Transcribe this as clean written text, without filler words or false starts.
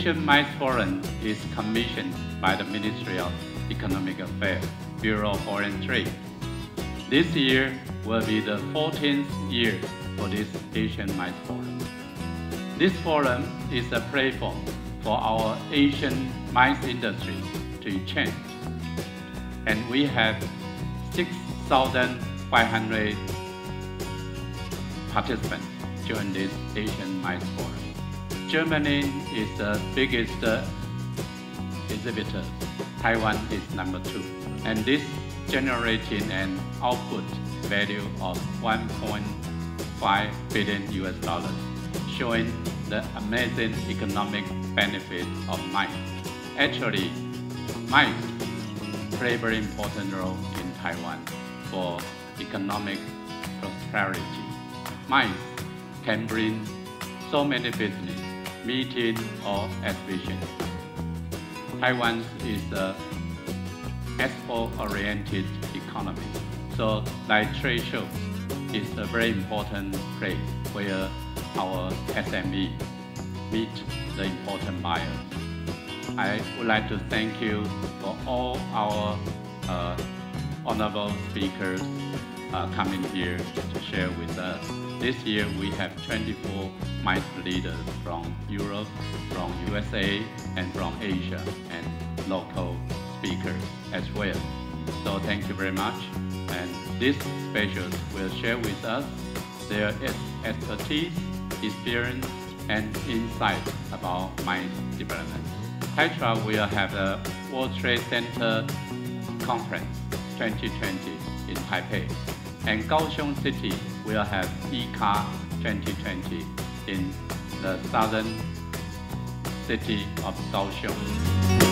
Asian MICE Forum is commissioned by the Ministry of Economic Affairs, Bureau of Foreign Trade. This year will be the 14th year for this Asian MICE Forum. This forum is a platform for our Asian MICE industry to change. And we have 6,500 participants during this Asian MICE Forum. Germany is the biggest exhibitor. Taiwan is number 2. And this generating an output value of $1.5 billion, showing the amazing economic benefit of MICE. Actually, MICE play a very important role in Taiwan for economic prosperity. MICE can bring so many business, meeting or exhibition. Taiwan is an export-oriented economy, so like trade shows is a very important place where our SME meet the important buyers. I would like to thank you for all our honorable speakers coming here to share with us. This year we have 24 MICE leaders from Europe, from USA, and from Asia, and local speakers as well. So thank you very much. And these specials will share with us their expertise, experience, and insight about MICE development. TAITRA will have the World Trade Center Conference 2020 in Taipei, and Kaohsiung City will have ICCA 2020 in the southern city of Kaohsiung.